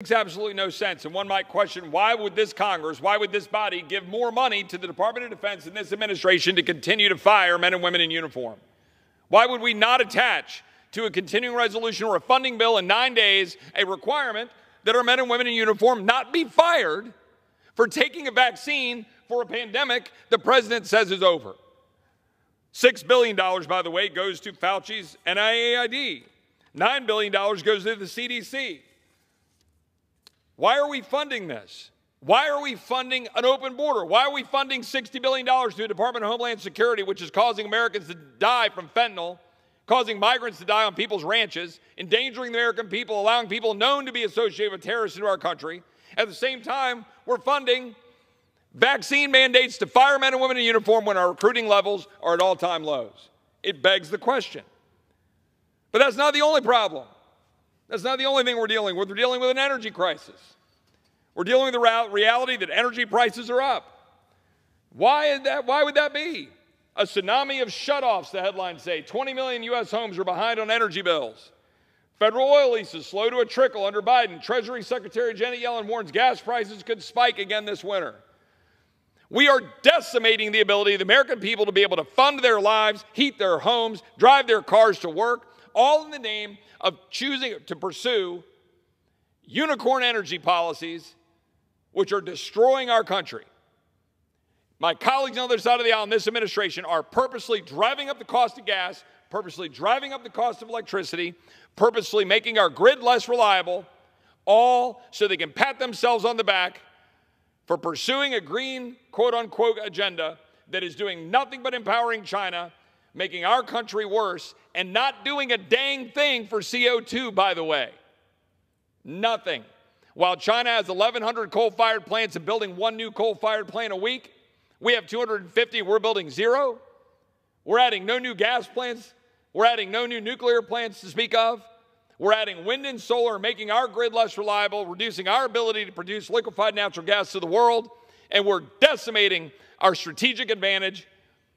Makes absolutely no sense, and one might question, why would this Congress, why would this body give more money to the Department of Defense and this administration to continue to fire men and women in uniform? Why would we not attach to a continuing resolution or a funding bill in 9 days a requirement that our men and women in uniform not be fired for taking a vaccine for a pandemic the president says is over? $6 billion, by the way, goes to Fauci's NIAID. $9 billion goes to the CDC. Why are we funding this? Why are we funding an open border? Why are we funding $60 billion to the Department of Homeland Security, which is causing Americans to die from fentanyl, causing migrants to die on people's ranches, endangering the American people, allowing people known to be associated with terrorists into our country? At the same time, we're funding vaccine mandates to firemen and women in uniform when our recruiting levels are at all-time lows. It begs the question. But that's not the only problem. That's not the only thing we're dealing with. We're dealing with an energy crisis. We're dealing with the reality that energy prices are up. Why is that? Why would that be? A tsunami of shutoffs, the headlines say. 20 million U.S. homes are behind on energy bills. Federal oil leases slow to a trickle under Biden. Treasury Secretary Janet Yellen warns gas prices could spike again this winter. We are decimating the ability of the American people to be able to fund their lives, heat their homes, drive their cars to work, all in the name of choosing to pursue unicorn energy policies which are destroying our country. My colleagues on the other side of the aisle in this administration are purposely driving up the cost of gas, purposely driving up the cost of electricity, purposely making our grid less reliable, all so they can pat themselves on the back for pursuing a green, quote-unquote, agenda that is doing nothing but empowering China, making our country worse, and not doing a dang thing for CO2, by the way. Nothing. While China has 1,100 coal-fired plants and building one new coal-fired plant a week, we have 250, we're building zero. We're adding no new gas plants. We're adding no new nuclear plants to speak of. We're adding wind and solar, making our grid less reliable, reducing our ability to produce liquefied natural gas to the world, and we're decimating our strategic advantage,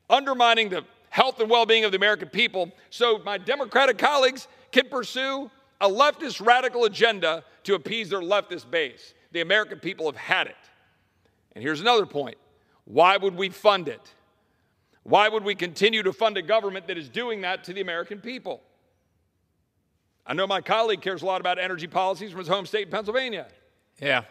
undermining the health and well-being of the American people, so my Democratic colleagues can pursue a leftist radical agenda to appease their leftist base. The American people have had it. And here's another point. Why would we fund it? Why would we continue to fund a government that is doing that to the American people? I know my colleague cares a lot about energy policies from his home state, Pennsylvania. Yeah.